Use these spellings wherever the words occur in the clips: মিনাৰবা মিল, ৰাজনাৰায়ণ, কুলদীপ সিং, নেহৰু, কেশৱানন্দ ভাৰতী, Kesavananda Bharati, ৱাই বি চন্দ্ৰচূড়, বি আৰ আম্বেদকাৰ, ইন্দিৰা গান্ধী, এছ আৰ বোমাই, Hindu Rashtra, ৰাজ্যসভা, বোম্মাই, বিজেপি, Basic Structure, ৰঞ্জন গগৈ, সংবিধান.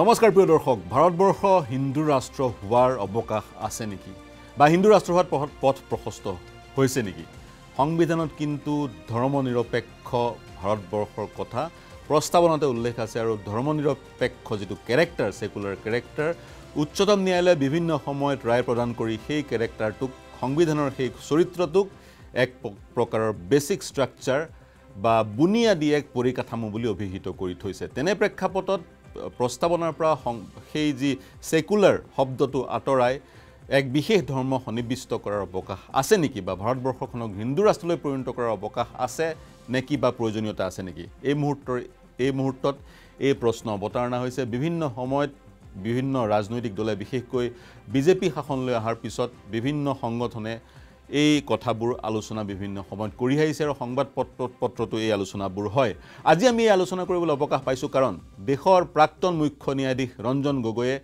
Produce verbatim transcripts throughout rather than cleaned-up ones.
নমস্কাৰ প্ৰিয় দৰ্শক ভাৰতবৰ্ষ হিন্দু ৰাষ্ট্ৰ হোৱাৰ অৱকাশ আছে নেকি বা হিন্দু ৰাষ্ট্ৰ হোৱাৰ পথ প্ৰশস্ত হৈছে নেকি সংবিধানত কিন্তু ধৰ্ম নিৰপেক্ষ ভাৰতবৰ্ষৰ কথা প্ৰস্তাৱনাতে উল্লেখ আছে আৰু ধৰ্ম নিৰপেক্ষ যেটো কেৰেক্টাৰ সেকুলাৰ কেৰেক্টাৰ উচ্চতম ন্যায়ালয়ে বিভিন্ন সময়ত ৰায় প্ৰদান কৰি সেই কেৰেক্টাৰটোক সংবিধানৰ সেই চৰিত্ৰটোক এক প্ৰকাৰৰ বেসিক ষ্ট্ৰাকচাৰ বা বুনিয়াদী এক পৰিকাঠামো বুলি অভিহিত কৰি থৈছে তেনে প্ৰেক্ষাপটত প্ৰস্তাৱনাৰ পৰা সেই যি সেকুলাৰ শব্দটো আতৰাই এক বিশেষ ধৰ্ম নিবিষ্ট কৰাৰ অৱকাশ আছে নেকি বা ভাৰতবৰ্ষখনক হিন্দু ৰাষ্ট্ৰলৈ পৰিণত কৰাৰ অৱকাশ আছে নেকি বা প্ৰয়োজনীয়তা আছে নেকি এই মুহূৰ্তৰ এই মুহূৰ্তত এই প্ৰশ্ন অৱতাৰণা হৈছে বিভিন্ন সময়ত বিভিন্ন ৰাজনৈতিক দলে বিশেষকৈ বিজেপি শাসনলৈ অহাৰ পিছত বিভিন্ন সংগঠনে এই কথাবোৰ আলোচনা বিভিন্ন সময়ত কৰি আহিছে আৰু সংবাদ পত্ৰটো এই আলোচনাবোৰ হয় আজি আমি এই আলোচনা কৰিবলৈ অৱকাশ পাইছো কাৰণ দেশৰ প্ৰাক্তন মুখ্য ন্যায়াধীশ ৰঞ্জন গগৈয়ে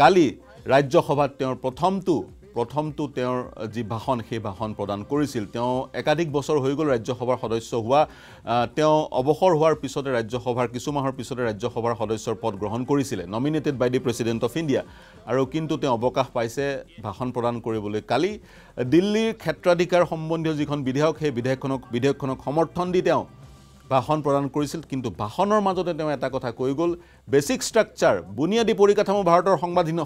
কালি ৰাজ্যসভাত তেওঁৰ প্ৰথমটো প্ৰথমটো তেওঁৰ যি ভাষণ সেই ভাষণ প্ৰদান কৰিছিল তেওঁ একাধিক বছৰ হৈ গল ৰাজ্যসভাৰ সদস্য হোৱা তেওঁ অৱসৰ হোৱাৰ পিছতে ৰাজ্যসভাৰ কিছুমাহৰ পিছতে ৰাজ্যসভাৰ সদস্যৰ পদ গ্ৰহণ কৰিছিল nominated by the president of India আৰু কিন্তু তেওঁ অৱকাশ পাইছে ভাষণ প্ৰদান কৰিবলৈ কালি দিল্লীৰ ক্ষেত্ৰাধিকাৰ সম্বন্ধীয় যিখন বিধেয়ক সেই বিধেয়কখনক বিধেয়কখনক সমৰ্থন দি তেওঁ ভাষণ প্ৰদান কৰিছিল কিন্তু ভাষণৰ মাজতে তেওঁ এটা কথা কৈ গল বেসিক ষ্ট্ৰাকচাৰ বুনিয়াদী পৰিকাঠামো ভাৰতৰ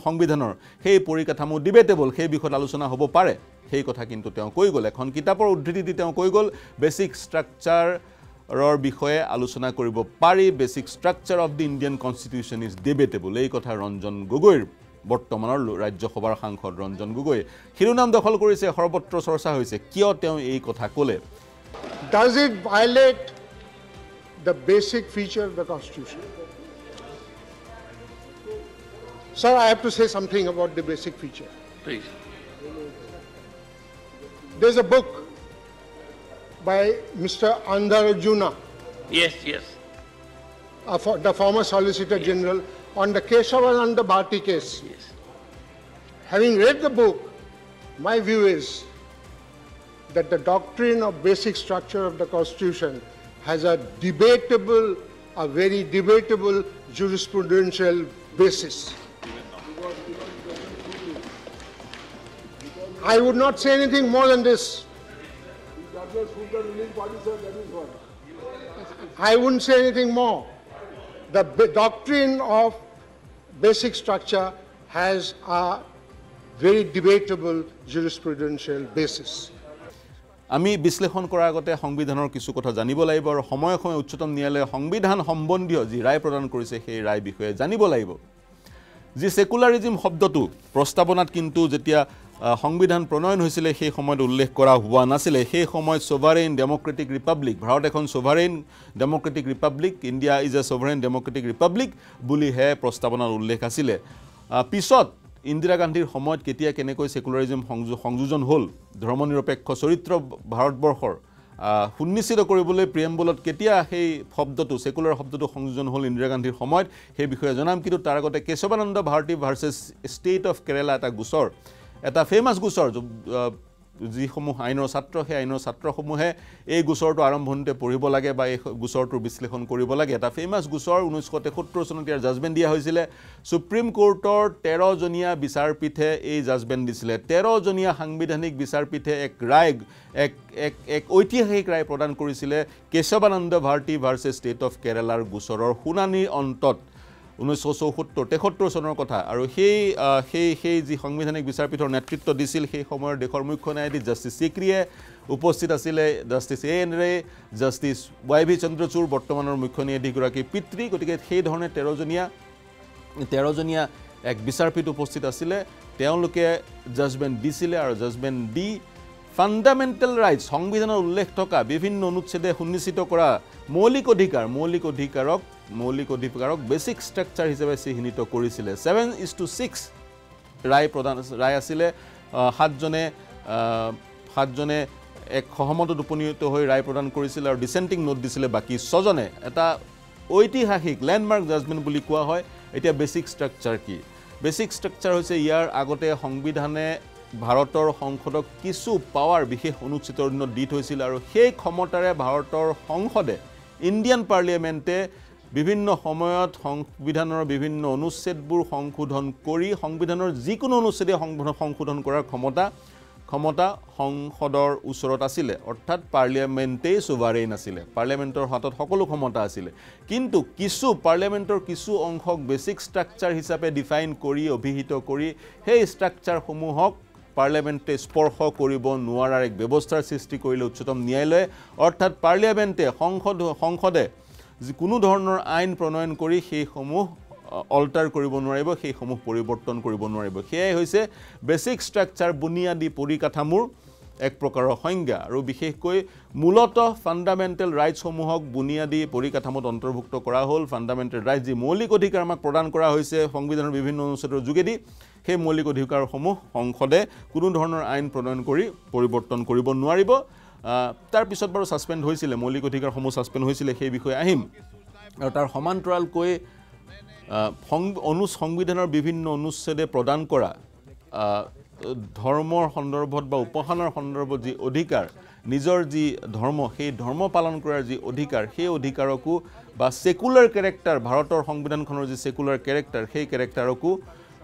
সংবিধানৰ সেই পৰিকাঠামো ডিবেটেবল সেই বিষয়ত আলোচনা হ'ব পাৰে সেই কথা কিন্তু তেওঁ কৈ গল এখন কিতাপৰ উদ্ধৃতি দি তেওঁ কৈ গল বেসিক ষ্ট্ৰাকচাৰৰ বিষয়ে আলোচনা কৰিব পাৰি basic structure of the Indian constitution is debatable এই কথা ৰঞ্জন গগৈৰ বৰ্তমানৰ ৰাজ্যসভাৰ সাংসদ ৰঞ্জন গগৈ শিৰোনাম দখল কৰিছে সৰ্বত্ৰ চৰ্চা হৈছে কিয় তেওঁ এই কথা ক'লে Does it violate the basic feature of the Constitution. Sir, I have to say something about the basic feature. Please. There's a book by Mister Andarajuna. Yes, yes. Uh, for the former Solicitor yes. General on the Kesavananda Bharati case. Yes. Having read the book, my view is that the doctrine of basic structure of the Constitution has a debatable, a very debatable jurisprudential basis. I would not say anything more than this. I wouldn't say anything more. The doctrine of basic structure has a very debatable jurisprudential basis. আমি বিশ্লেষণ কৰাৰ আগতে সংবিধানৰ কিছু কথা জানিব লাগিব আৰু সময় সময় উচ্চতম ন্যায়ালয়ে সংবিধান সম্বন্ধীয় যি ৰায় প্ৰদান কৰিছে সেই ৰায় বিষয়ে জানিব লাগিব যি সেকুলাৰিজম শব্দটো প্ৰস্তাৱনাত কিন্তু যেতিয়া সংবিধান প্ৰণয়ন হৈছিল সেই সময়ত উল্লেখ কৰা হোৱা নাছিল সেই সময়ত সভাৰেইন ডেমক্ৰেটিক ৰিপাব্লিক ভাৰত এখন sovereign democratic republic India is a sovereign democratic republic বুলিহে প্ৰস্তাৱনাত উল্লেখ আছিল পিছত ইন্দিৰা গান্ধীৰ সময়ত কেতিয়া কেনেকৈ সেকুলাৰিজম সংযোজন হ'ল ধৰ্ম নিৰপেক্ষ চৰিত্ৰ ভাৰতবৰ্ষৰ সুনিশ্চিত কৰিবলৈ প্ৰিএম্বলত কেতিয়া সেই শব্দটো সেকুলাৰ শব্দটো সংযোজন হ'ল ইন্দিৰা গান্ধীৰ সময়ত সেই বিষয়ে জনাম কিন্তু তাৰ আগতে কেশৱানন্দ ভাৰতী versus state of Kerala এটা গোচৰ এটা ফেমাছ গোচৰ যিসমূহ আইনৰ ছাত্ৰ সেই আইনৰ ছাত্ৰসমূহে এই গোচৰটো আৰম্ভণিতে পঢ়িব লাগে বা এই গোচৰটোৰ বিশ্লেষণ কৰিব লাগে এটা ফেমাছ গোচৰ ঊনৈছশ তেসত্তৰ চনত ইয়াৰ জাজমেণ্ট দিয়া হৈছিলে সুপ্ৰিম কোৰ্টৰ তেৰজনীয়া বিচাৰপীঠে এই জাজমেণ্ট দিছিলে তেৰজনীয়া সাংবিধানিক বিচাৰপীঠে এক ৰায় এক এক এক ঐতিহাসিক ৰায় প্ৰদান কৰিছিলে কেশৱানন্দ ভাৰতী versus state of কেৰালাৰ গোচৰৰ শুনানিৰ অন্তত ঊনৈছশ চৌসত্তৰ তেসত্তৰ চনৰ কথা আৰু সেই সেই সেই যি সাংবিধানিক বিচাৰপীঠৰ নেতৃত্ব দিছিল সেই সময়ৰ দেশৰ মুখ্য ন্যায়াধীশ জাষ্টিছ সিক্ৰিয়ে উপস্থিত আছিলে justice A N Ray justice ৱাই বি চন্দ্ৰচূড় বৰ্তমানৰ মুখ্য ন্যায়াধীশগৰাকীৰ পিতৃ গতিকে সেইধৰণে তেৰজনীয়া তেৰজনীয়া এক বিচাৰপীঠ উপস্থিত আছিলে তেওঁলোকে জাজমেণ্ট দিছিলে আৰু জাজমেণ্ট দি ফাণ্ডামেণ্টেল ৰাইটছ সংবিধানৰ উল্লেখ থকা বিভিন্ন অনুচ্ছেদে সুনিশ্চিত কৰা মৌলিক অধিকাৰ মৌলিক অধিকাৰক মৌলিক অধিকাৰক বেসিক ষ্ট্ৰাকচাৰ হিচাপে চিহ্নিত কৰিছিলে সেভেন ইজ টু ছিক্স ৰায় প্ৰদান ৰায় আছিলে সাতজনে সাতজনে এক সহমতত উপনীত হৈ ৰায় প্ৰদান কৰিছিল আৰু ডিচেণ্টিং নোট দিছিলে বাকী ছজনে এটা ঐতিহাসিক লেণ্ডমাৰ্ক জাজমেণ্ট বুলি কোৱা হয় এতিয়া বেসিক ষ্ট্ৰাকচাৰ কি বেসিক ষ্ট্ৰাকচাৰ হৈছে ইয়াৰ আগতে সংবিধানে ভাৰতৰ সংসদক কিছু পাৱাৰ বিশেষ অনুচ্ছেদৰ দিনত দি থৈছিল আৰু সেই ক্ষমতাৰে ভাৰতৰ সংসদে ইণ্ডিয়ান পাৰ্লিয়ামেণ্টে বিভিন্ন সময়ত সংবিধানৰ বিভিন্ন অনুচ্ছেদবোৰ সংশোধন কৰি সংবিধানৰ যিকোনো অনুচ্ছেদে সংশোধন কৰাৰ ক্ষমতা ক্ষমতা সংসদৰ ওচৰত আছিল অৰ্থাৎ পাৰ্লিয়ামেন্টে সুভাৰেইন আছিল পাৰ্লিয়ামেন্টৰ হাতত সকলো ক্ষমতা আছিল কিন্তু কিছু পাৰ্লিয়ামেন্টৰ কিছু অংশক বেসিক ষ্ট্ৰাকচাৰ হিচাপে ডিফাইন কৰি অভিহিত কৰি সেই ষ্ট্ৰাকচাৰসমূহক পাৰ্লিয়ামেন্টে স্পৰ্শ কৰিব নোৱাৰাৰ এক ব্যৱস্থাৰ সৃষ্টি কৰিলে উচ্চতম ন্যায়ালয়ে অৰ্থাৎ পাৰ্লিয়ামেন্টে সংসদ সংসদে কোনো ধৰণৰ আইন প্ৰণয়ন কৰি সেই সমূহ অল্টাৰ কৰিব নোৱাৰিব সেই সমূহ পৰিৱৰ্তন কৰিব নোৱাৰিব সেয়াই হৈছে বেসিক ষ্ট্ৰাকচাৰ বুনিয়াদী পৰিকাঠামোৰ এক প্ৰকাৰৰ সংজ্ঞা আৰু বিশেষকৈ মূলত ফান্ডামেন্টাল ৰাইটছ সমূহক বুনিয়াদী পৰিকাঠামোত অন্তৰ্ভুক্ত কৰা হ'ল ফান্ডামেন্টাল ৰাইটছ যি মৌলিক অধিকাৰ আমাক প্ৰদান কৰা হৈছে সংবিধানৰ বিভিন্ন অনুচ্ছেদৰ যোগেদি সেই মৌলিক অধিকাৰ সমূহ সংসদে কোনো ধৰণৰ আইন প্ৰণয়ন কৰি পৰিৱৰ্তন কৰিব নোৱাৰিব তাৰ পিছত বাৰু সাসপেন্ড হৈছিল মৌলিক অধিকাৰ সমূহ সাসপেন্ড হৈছিল সেই বিষয়ে আহিম আৰু তাৰ সমান্তৰালকৈ অনু সংবিধানৰ বিভিন্ন অনুচ্ছেদে প্ৰদান কৰা ধৰ্মৰ সন্দৰ্ভত বা উপহানৰ সন্দৰ্ভত যি অধিকাৰ নিজৰ যি ধৰ্ম সেই ধৰ্ম পালন কৰাৰ যি অধিকাৰ সেই অধিকাৰকো বা সেকুলাৰ কেৰেক্টাৰ ভাৰতৰ সংবিধানখনৰ যি সেকুলাৰ কেৰেক্টাৰ সেই কেৰেক্টাৰকো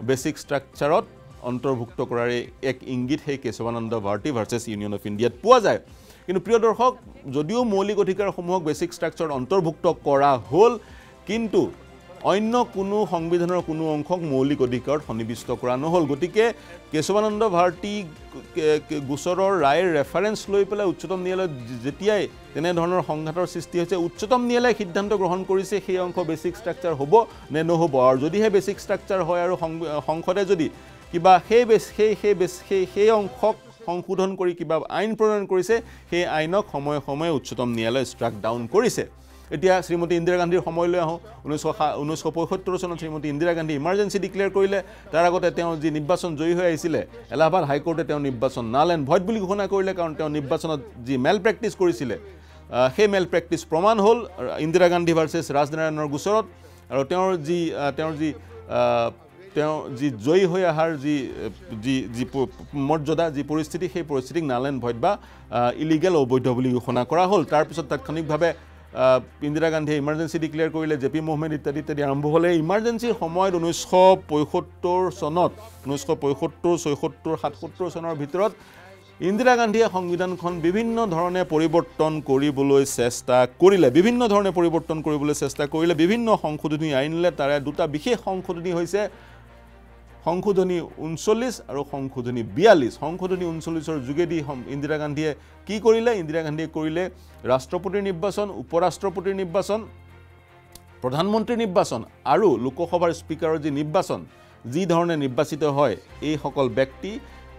বেসিক ষ্ট্ৰাকচাৰত অন্তৰ্ভুক্ত কৰাৰ এক ইংগিত সেই কেশৱানন্দ ভাৰতী versus union of ইণ্ডিয়াত পোৱা যায় কিন্তু প্ৰিয় দৰ্শক যদিও মৌলিক অধিকাৰসমূহক বেসিক ষ্ট্ৰাকচাৰত অন্তৰ্ভুক্ত কৰা হ'ল কিন্তু অন্য কোনো সংবিধানৰ কোনো অংশক মৌলিক অধিকাৰ সন্নিবিষ্ট কৰা নহল গতিকে কেশৱানন্দ ভাৰতী গোচৰৰ ৰায়ৰ ৰেফাৰেন্স লৈ পেলাই উচ্চতম ন্যায়ালয়ত যেতিয়াই তেনে ধৰণৰ সংঘাতৰ সৃষ্টি হৈছে উচ্চতম ন্যায়ালয়ে সিদ্ধান্ত গ্ৰহণ কৰিছে সেই অংশ বেসিক ষ্ট্ৰাকচাৰ হ'ব নে নহ'ব আৰু যদিহে বেসিক ষ্ট্ৰাকচাৰ হয় আৰু সংসদে যদি কিবা সেই সেই সেই সেই অংশক সংশোধন কৰি কিবা আইন প্ৰণয়ন কৰিছে সেই আইনক সময়ে সময়ে উচ্চতম ন্যায়ালয়ে ষ্ট্ৰাক ডাউন কৰিছে এতিয়া শ্ৰীমতী ইন্দিৰা গান্ধীৰ সময়লৈ আহোঁ ঊনৈছশ পঁয়সত্তৰ চনত শ্ৰীমতী ইন্দিৰা গান্ধী ইমাৰ্জেঞ্চি ডিক্লেয়াৰ কৰিলে তাৰ আগতে তেওঁ যি নিৰ্বাচন জয়ী হৈ আহিছিলে এলাহাবাদ হাইকোৰ্টে তেওঁ নিৰ্বাচন নালেন ভইড বুলি ঘোষণা কৰিলে কাৰণ তেওঁ নিৰ্বাচনত যি মেল প্ৰেক্টিছ কৰিছিলে সেই মেল প্ৰেক্টিছ প্ৰমাণ হ'ল ইন্দিৰা গান্ধী ভাৰ্চেছ ৰাজনাৰায়ণৰ গোচৰত আৰু তেওঁৰ যি তেওঁৰ যি তেওঁ যি জয়ী হৈ অহাৰ যি যি মৰ্যাদা যি পৰিস্থিতি সেই পৰিস্থিতিক নালেন ভইড বা ইলিগেল অবৈধ বুলি ঘোষণা কৰা হ'ল তাৰপিছত তাৎক্ষণিকভাৱে ইন্দিৰা গান্ধীয়ে ইমাৰ্জেঞ্চি ডিক্লেয়াৰ কৰিলে জে পি মোহন ইত্যাদি ইত্যাদি আৰম্ভ হ'লে ইমাৰ্জেঞ্চিৰ সময়ত ঊনৈছশ পঁয়সত্তৰ চনত ঊনৈছশ পঁয়সত্তৰ ছয়সত্তৰ সাতসত্তৰ চনৰ ভিতৰত ইন্দিৰা গান্ধীয়ে সংবিধানখন বিভিন্ন ধৰণে পৰিৱৰ্তন কৰিবলৈ চেষ্টা কৰিলে বিভিন্ন ধৰণে পৰিৱৰ্তন কৰিবলৈ চেষ্টা কৰিলে বিভিন্ন সংশোধনী আনিলে তাৰে দুটা বিশেষ সংশোধনী হৈছে সংশোধনী ঊনচল্লিছ আৰু সংশোধনী বিয়াল্লিছ সংশোধনী ঊনচল্লিছৰ যোগেদি ইন্দিৰা গান্ধীয়ে কি কৰিলে ইন্দিৰা গান্ধীয়ে কৰিলে ৰাষ্ট্ৰপতিৰ নিৰ্বাচন উপৰাষ্ট্ৰপতিৰ নিৰ্বাচন প্ৰধানমন্ত্ৰীৰ নিৰ্বাচন আৰু লোকসভাৰ স্পীকাৰৰ যি নিৰ্বাচন যি ধৰণে নিৰ্বাচিত হয় এই সকল ব্যক্তি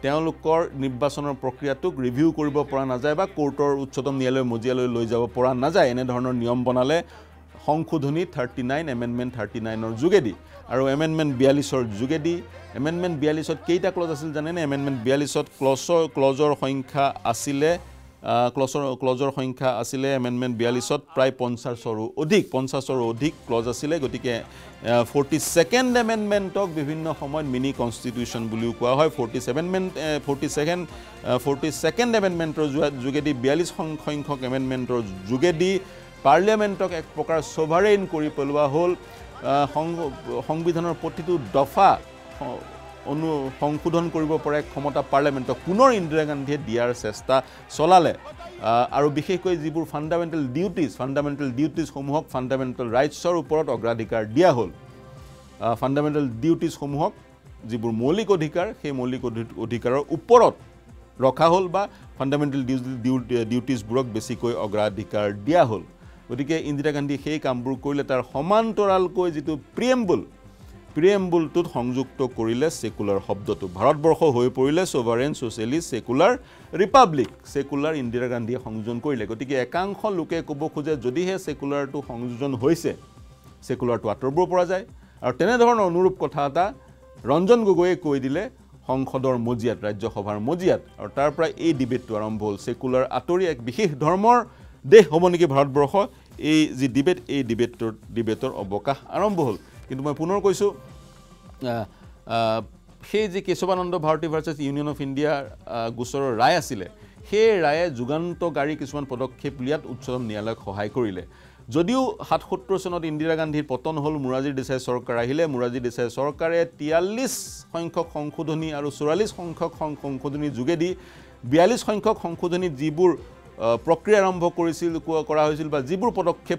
তেওঁলোকৰ নিৰ্বাচনৰ প্ৰক্ৰিয়াটোক ৰিভিউ কৰিব পৰা নাযায় বা কোৰ্টৰ উচ্চতম ন্যায়ালয় মজিয়ালৈ লৈ যাব পৰা নাযায় এনে ধৰণৰ নিয়ম বনালে সংশোধনী থাৰ্টি নাইন এমেণ্ডমেণ্ট থাৰ্টি নাইনৰ যোগেদি আৰু এমেণ্ডমেণ্ট বিয়াল্লিছৰ যোগেদি এমেণ্ডমেণ্ট বিয়াল্লিছত কেইটা ক্লজ আছিল জানেনে এমেণ্ডমেণ্ট বিয়াল্লিছত ক্লজৰ ক্লজৰ সংখ্যা আছিলে ক্লজৰ ক্লজৰ সংখ্যা আছিলে এমেণ্ডমেণ্ট বিয়াল্লিছত প্ৰায় পঞ্চাছৰো অধিক পঞ্চাছৰো অধিক ক্লজ আছিলে গতিকে ফৰ্টি ছেকেণ্ড এমেণ্ডমেণ্টক বিভিন্ন সময়ত মিনি কনষ্টিটিউশ্যন বুলিও কোৱা হয় forty seventh forty second forty second এমেণ্ডমেণ্টৰ যোগেদি বিয়াল্লিছ সংখ্যক এমেণ্ডমেণ্টৰ যোগেদি পাৰ্লিয়ামেণ্টক এক প্ৰকাৰ ছভাৰেইন কৰি পেলোৱা হ'ল সংবিধানৰ প্ৰতিটো দফা অনু সংশোধন কৰিব পৰা এক ক্ষমতা পাৰ্লিয়ামেণ্টক পুনৰ ইন্দিৰা গান্ধীয়ে দিয়াৰ চেষ্টা চলালে আৰু বিশেষকৈ যিবোৰ ফাণ্ডামেণ্টেল ডিউটিজ ফাণ্ডামেণ্টেল ডিউটিজসমূহক ফাণ্ডামেণ্টেল ৰাইটছৰ ওপৰত অগ্ৰাধিকাৰ দিয়া হ'ল ফাণ্ডামেণ্টেল ডিউটিজসমূহক যিবোৰ মৌলিক অধিকাৰ সেই মৌলিক অধিকাৰৰ ওপৰত ৰখা হ'ল বা ফাণ্ডামেণ্টেল ডিউটিজবোৰক বেছিকৈ অগ্ৰাধিকাৰ দিয়া হ'ল গতিকে ইন্দিৰা গান্ধী সেই কামবোৰ কৰিলে তাৰ সমান্তৰালকৈ যিটো প্ৰিএম্বল প্ৰিএম্বলটোত সংযুক্ত কৰিলে সেকুলাৰ শব্দটো ভাৰতবৰ্ষ হৈ পৰিলে sovereign socialist secular republic secular Indira গান্ধীয়ে সংযোজন কৰিলে গতিকে একাংশ লোকে ক'ব খোজে যদিহে সেকুলাৰটো সংযোজন হৈছে সেকুলাৰটো আঁতৰাব পৰা যায় আৰু তেনেধৰণৰ অনুৰূপ কথা এটা ৰঞ্জন গগৈয়ে কৈ দিলে সংসদৰ মজিয়াত ৰাজ্যসভাৰ মজিয়াত আৰু তাৰ পৰা এই ডিবেটটো আৰম্ভ হ'ল সেকুলাৰ আঁতৰি এক বিশেষ ধৰ্মৰ দেশ হ'ব নেকি ভাৰতবৰ্ষ এই যি ডিবেট এই ডিবেটৰ ডিবেটৰ অৱকাশ আৰম্ভ হ'ল কিন্তু মই পুনৰ কৈছোঁ সেই যি কেশৱানন্দ ভাৰতী versus union of ইণ্ডিয়াৰ গোচৰৰ ৰায় আছিলে সেই ৰায়ে যুগান্তকাৰী কিছুমান পদক্ষেপ উলিয়াত উচ্চতম ন্যায়ালয়ক সহায় কৰিলে যদিও সাতসত্তৰ চনত ইন্দিৰা গান্ধীৰ পতন হল মুৰাজী দেশাই চৰকাৰ আহিলে মুৰাজী দেশাই চৰকাৰে তিয়াল্লিশ সংখ্যক সংশোধনী আৰু চৌৰাল্লিশ সংখ্যক সংশোধনী যোগেদি বিয়াল্লিশ সংখ্যক সংশোধনী যিবোৰ প্ৰক্ৰিয়া আৰম্ভ কৰিছিল কৰা হৈছিল বা যিবোৰ পদক্ষেপ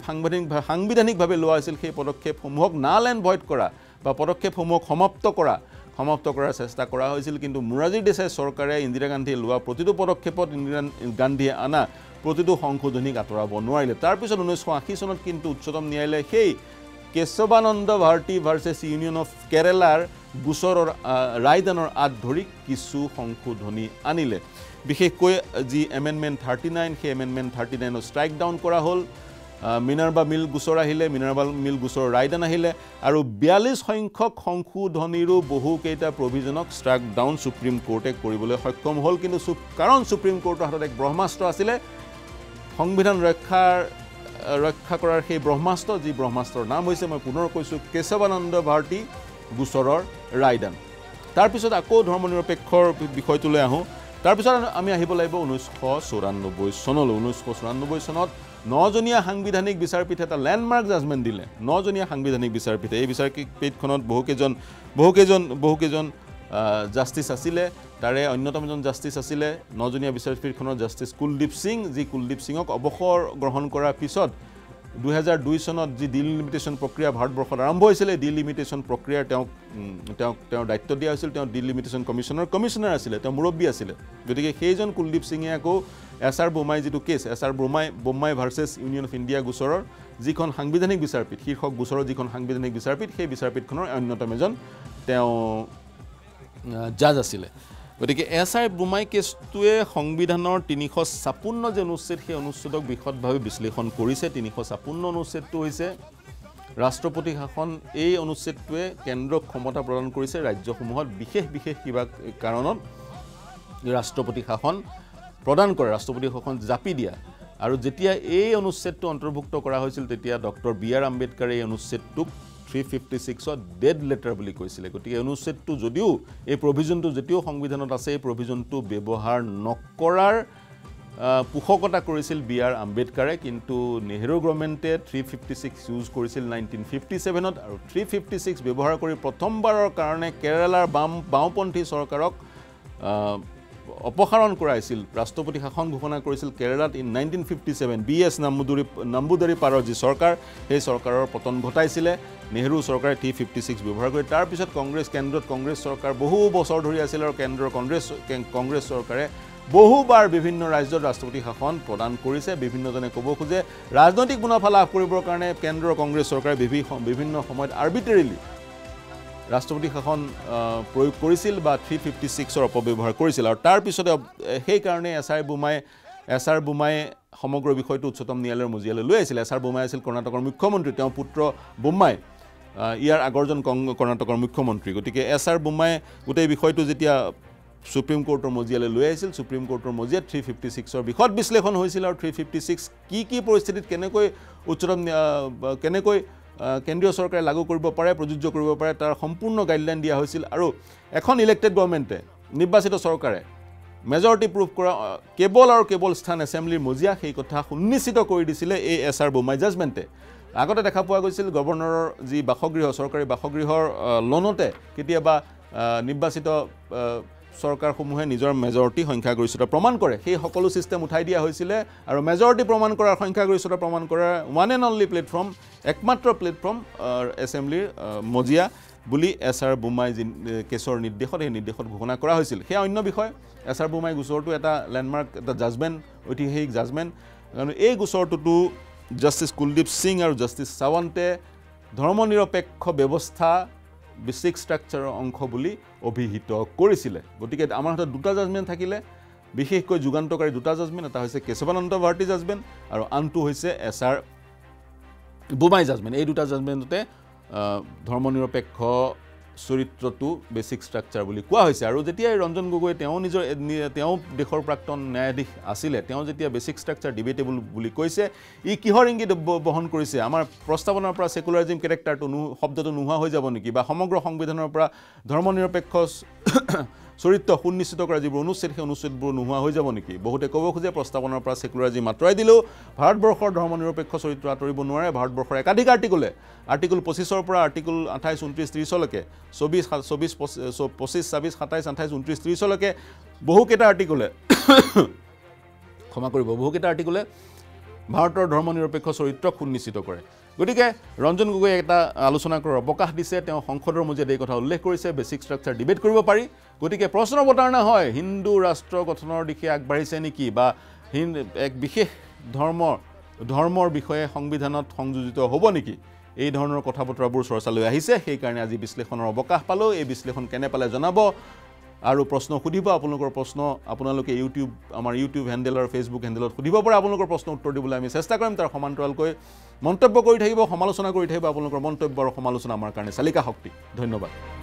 সাংবিধানিকভাৱে লোৱা হৈছিল সেই পদক্ষেপসমূহক নাল এণ্ড ভয়েড কৰা বা পদক্ষেপসমূহক সমাপ্ত কৰা সমাপ্ত কৰাৰ চেষ্টা কৰা হৈছিল কিন্তু মুৰাজী দেশাই চৰকাৰে ইন্দিৰা গান্ধী লোৱা প্ৰতিটো পদক্ষেপত ইন্দিৰা গান্ধীয়ে আনা প্ৰতিটো সংশোধনীক আতৰাব নোৱাৰিলে তাৰ পিছত ঊনৈশ আশী চনত কিন্তু উচ্চতম ন্যায়ালয়ে সেই কেশৱানন্দ ভাৰতী versus union of কেৰালাৰ গোচৰৰ ৰায়দানৰ আঁত ধৰি কিছু সংশোধনী আনিলে বিশেষকৈ যি এমেন্ডমেন্ট থাৰ্টি নাইন সেই এমেন্ডমেন্ট থাৰ্টি নাইন ৰ স্ট্ৰাইক ডাউন কৰা হ'ল মিনাৰবা মিল গোচৰ আহিলে মিনাৰবা মিল গোচৰ ৰায়দান আহিলে আৰু বিয়াল্লিশ সংখ্যক সংশোধনীৰ বহু কেইটা প্ৰভিজনক স্ট্ৰাইক ডাউন সুপ্ৰিম কোৰ্টে কৰিবলৈ সক্ষম হ'ল কিন্তু কাৰণ সুপ্ৰিম কোৰ্টৰ হাতত এক ব্ৰহ্মাস্ত্ৰ আছিলে সংবিধান ৰক্ষাৰ ৰক্ষা কৰাৰ সেই ব্ৰহ্মাস্ত্ৰ যি ব্ৰহ্মাস্ত্ৰৰ নাম হৈছে মই পুনৰ কৈছো কেশৱানন্দ ভাৰতী গোচৰৰ ৰায়দান তাৰ পিছত আকৌ ধৰ্মনিৰপেক্ষৰ বিষয়টোলৈ আহো তাৰ পিছত আমি আহিব লাগিব ঊনৈশ চৌৰান্নব্বৈ চনলৈ ঊনৈশ চৌৰান্নব্বৈ চনত নজনীয়া সাংবিধানিক বিচাৰপীঠে এটা ল্যান্ডমাৰ্ক জাজমেন্ট দিলে নজনীয়া সাংবিধানিক বিচাৰপীঠে এই বিচাৰপীঠখনত বহুকেজন বহুকেজন বহুকেজন জাস্টিস আছিলে তাৰে অন্যতমজন জাস্টিস আছিলে নজনীয়া বিচাৰপীঠখনৰ জাস্টিস কুলদীপ সিং যি কুলদীপ সিংক অবসৰ গ্ৰহণ কৰাৰ পিছত দুই হাজাৰ দুই চনত যি ডিলিমিটেশন প্ৰক্ৰিয়া ভাৰতবৰ্ষত আৰম্ভ হৈছিল ডিলিমিটেশন প্ৰক্ৰিয়া তেওঁ তেওঁ তেওঁ দায়িত্ব দিয়া হৈছিল তেওঁ ডিলিমিটেশন কমিশনৰ কমিশনাৰ আছিলে তেওঁ মুৰব্বী আছিলে গতিকে সেইজন কুলদীপ সিংয়ে আকৌ এছ আৰ বোমাই যিটো case এছ আৰ বোমাই Bommai versus union of India গোচৰৰ যিখন সাংবিধানিক বিচাৰপীঠ শীৰ্ষক গোচৰৰ যিখন সাংবিধানিক বিচাৰপীঠ সেই বিচাৰপীঠখনৰ অন্যতম এজন তেওঁ জাজ আছিলে গতিকে এছ আৰ বোমাই কেছটোৱে সংবিধানৰ তিনিশ ছাপন্ন যে অনুচ্ছেদ সেই অনুচ্ছেদক বিশদভাৱে বিশ্লেষণ কৰিছে তিনিশ ছাপন্ন অনুচ্ছেদটো হৈছে ৰাষ্ট্ৰপতি শাসন এই অনুচ্ছেদটোৱে কেন্দ্ৰক ক্ষমতা প্ৰদান কৰিছে ৰাজ্যসমূহত বিশেষ বিশেষ কিবা কাৰণত ৰাষ্ট্ৰপতি শাসন প্ৰদান কৰে ৰাষ্ট্ৰপতি শাসন জাপি দিয়া আৰু যেতিয়া এই অনুচ্ছেদটো অন্তৰ্ভুক্ত কৰা হৈছিল তেতিয়া ডক্টৰ বি আৰ আম্বেদকাৰে এই অনুচ্ছেদটোক থ্ৰী ফিফটি ছিক্স ৰ ডেড লেটাৰ বুলি কৈছিল গতিকে অনুচ্ছেদটো যদিও এই প্ৰভিজনটো যদিও সংবিধানত আছে এই প্ৰভিজনটো ব্যৱহাৰ নকৰাৰ পোষকতা কৰিছিল বি আৰ আম্বেদকাৰে কিন্তু নেহৰু গভৰ্ণমেণ্টে থ্ৰী ফিফটি ছিক্স ইউজ কৰিছিল নাইনটিন ফিফটি ছেভেন ত আৰু থ্ৰী ফিফটি ছিক্স ব্যৱহাৰ কৰি প্ৰথমবাৰৰ কাৰণে কেৰালাৰ বাম বামপন্থী চৰকাৰক অপসাৰণ কৰাইছিল ৰাষ্ট্ৰপতি শাসন ঘোষণা কৰিছিল কেৰালাত in nineteen fifty seven B S নাম্বুদৰিপাদৰ যি চৰকাৰ সেই চৰকাৰৰ পতন ঘটাইছিলে নেহৰু চৰকাৰে থ্ৰী ফিফটি ছিক্স ব্যৱহাৰ কৰি তাৰ পিছত কংগ্ৰেছ কেন্দ্ৰত কংগ্ৰেছ চৰকাৰ বহু বছৰ ধৰি আছিল আৰু কেন্দ্ৰৰ কংগ্ৰেছ কংগ্ৰেছ চৰকাৰে বহুবাৰ বিভিন্ন ৰাজ্যত ৰাষ্ট্ৰপতি শাসন প্ৰদান কৰিছে বিভিন্নজনে ক'ব খোজে ৰাজনৈতিক মুনাফা লাভ কৰিবৰ কাৰণে কেন্দ্ৰৰ কংগ্ৰেছ চৰকাৰে বিভিন্ন সময়ত আৰ্বিট্ৰেৰিলি ৰাষ্ট্ৰপতি শাসন প্ৰয়োগ কৰিছিল বা থ্ৰী ফিফটি ছিক্স ৰ অপব্যৱহাৰ কৰিছিল আৰু তাৰ পিছতে সেই কাৰণে এছ আৰ বোমাই এছ আৰ বোমাই সমগ্ৰ বিষয়টো উচ্চতম ন্যায়ালয়ৰ মজিয়ালৈ লৈ আহিছিল এছ আৰ বোমাই আছিল কৰ্ণাটকৰ মুখ্যমন্ত্ৰী তেওঁৰ পুত্ৰ বোম্মাই ইয়াৰ আগৰজন কৰ্ণাটকৰ মুখ্যমন্ত্ৰী গতিকে এছ আৰ বোমাই গোটেই বিষয়টো যেতিয়া সুপ্ৰিম কোৰ্টৰ মজিয়ালৈ লৈ আহিছিল সুপ্ৰিম কোৰ্টৰ মজিয়াত থ্ৰী ফিফটি ছিক্সৰ বিশদ বিশ্লেষণ হৈছিল আৰু থ্ৰী ফিফটি ছিক্স কি কি পৰিস্থিতিত কেনেকৈ উচ্চতম কেনেকৈ কেন্দ্ৰীয় চৰকাৰে লাগু কৰিব পাৰে প্ৰযোজ্য কৰিব পাৰে তাৰ সম্পূৰ্ণ গাইডলাইন দিয়া হৈছিল আৰু এখন ইলেক্টেড গভৰ্ণমেণ্টে নিৰ্বাচিত চৰকাৰে মেজৰিটি প্ৰুভ কৰা কেৱল আৰু কেৱল স্থান এছেম্বলিৰ মজিয়া সেই কথা সুনিশ্চিত কৰি দিছিলে এই এছ আৰ বোমাই জাজমেণ্টে আগতে দেখা পোৱা গৈছিল গভৰ্ণৰৰ যি বাসগৃহ চৰকাৰী বাসগৃহৰ লনতে কেতিয়াবা নিৰ্বাচিত চৰকাৰসমূহে নিজৰ মেজৰিটি সংখ্যাগৰিষ্ঠতা প্ৰমাণ কৰে সেই সকলো ছিষ্টেম উঠাই দিয়া হৈছিলে আৰু মেজৰিটি প্ৰমাণ কৰাৰ সংখ্যাগৰিষ্ঠতা প্ৰমাণ কৰাৰ ওৱান এণ্ড অনলি প্লেটফৰ্ম একমাত্ৰ প্লেটফৰ্ম এছেম্বলিৰ মজিয়া বুলি এছ আৰ বোমাই যি কেছৰ নিৰ্দেশত সেই নিৰ্দেশত ঘোষণা কৰা হৈছিল সেয়া অন্য বিষয় এছ আৰ বোমাই গোচৰটো এটা লেণ্ডমাৰ্ক এটা জাজমেণ্ট ঐতিহাসিক জাজমেণ্ট কাৰণ এই গোচৰটোতো জাষ্টিছ কুলদীপ সিং আৰু জাষ্টিছ সাৱন্তে ধৰ্মনিৰপেক্ষ ব্যৱস্থা বেসিক স্ট্ৰাকচাৰৰ অংশ বুলি অভিহিত কৰিছিলে গতিকে আমাৰ হাতত দুটা জাজমেন্ট থাকিলে বিশেষকৈ যুগান্তকাৰী দুটা জাজমেন্ট এটা হৈছে কেশৱানন্দ ভাৰতী জাজমেন্ট আৰু আনটো হৈছে এছ আৰ বোমাই জাজমেন্ট এই দুটা জাজমেন্টতে ধৰ্মনিৰপেক্ষ চৰিত্ৰটো বেসিক স্ট্ৰাকচাৰ বুলি কোৱা হৈছে আৰু যেতিয়া ৰঞ্জন গগৈ তেওঁ নিজৰ তেওঁ দেশৰ প্ৰাক্তন ন্যায়াধীশ আছিলে তেওঁ যেতিয়া বেসিক স্ট্ৰাকচাৰ ডিবেটেবল বুলি কৈছে ই কিহৰ ইংগিত বহন কৰিছে আমাৰ প্ৰস্তাৱনাৰ পৰা সেকুলাৰিজম কেৰেক্টাৰটো শব্দটো নোহোৱা হৈ যাব নেকি বা সমগ্ৰ সংবিধানৰ পৰা ধৰ্মনিৰপেক্ষ চৰিত্ৰ সুনিশ্চিত কৰা যি অনুচ্ছেদ সেই অনুচ্ছেদবোৰ নোহোৱা হৈ যাব নেকি বহুতে ক'ব খোজে প্ৰস্তাৱনাৰ পৰা সেকুলাৰিজম মাত্ৰাই দিলো ভাৰতবৰ্ষৰ ধৰ্মনিৰপেক্ষ চৰিত্ৰ আতৰিব নোৱাৰে ভাৰতবৰ্ষৰ একাধিক আৰ্টিকলে আৰ্টিকল পঁচিশ ৰ পৰা আৰ্টিকল আঠাইশ উনত্ৰিশ ত্ৰিশ লৈকে চৌবিশ চৌবিশ পঁচিশ ছাব্বিশ সাতাইশ আঠাইশ উনত্ৰিশ ত্ৰিশ লৈকে বহুকেটা আৰ্টিকলে ক্ষমা কৰিব বহুকেটা আৰ্টিকলে ভাৰতৰ ধৰ্মনিৰপেক্ষ চৰিত্ৰক সুনিশ্চিত কৰে গটিকে ৰঞ্জন গগৈ এটা আলোচনা কৰাৰ অবকাশ দিছে তেওঁ সংসদৰ মজিয়াত এই কথা উল্লেখ কৰিছে বেসিক ষ্ট্ৰাকচাৰ ডিবেট কৰিব পাৰি গটিকে প্ৰশ্ন বতৰণা হয় হিন্দু ৰাষ্ট্ৰ গঠনৰ দিশে আগবাঢ়িছে নেকি বা এক বিশেষ ধৰ্ম ধৰ্মৰ বিষয়ে সংবিধানত সংযোজিত হ'ব নেকি এই ধৰণৰ কথা বতৰাবোৰ চৰ্চা লৈ আহিছে সেই কাৰণে আজি বিশ্লেষণৰ অবকাশ পালো এই বিশ্লেষণ কেনে পালে জনাব আৰু প্ৰশ্ন খুদিব আপোনালোকৰ প্ৰশ্ন আপোনালোকে ইউটিউব আমাৰ ইউটিউব হেণ্ডেল আৰু ফেচবুক হেণ্ডেলত খুদিব পৰা আপোনালোকৰ প্ৰশ্ন উত্তৰ দিবলৈ আমি চেষ্টা কৰিম তাৰ সমান্তৰালকৈ মন্তব্য কৰি থাকিব সমালোচনা কৰি থাকিব আপোনালোকৰ মন্তব্য আৰু সমালোচনা আমাৰ কাৰণে চালিকা শক্তি ধন্যবাদ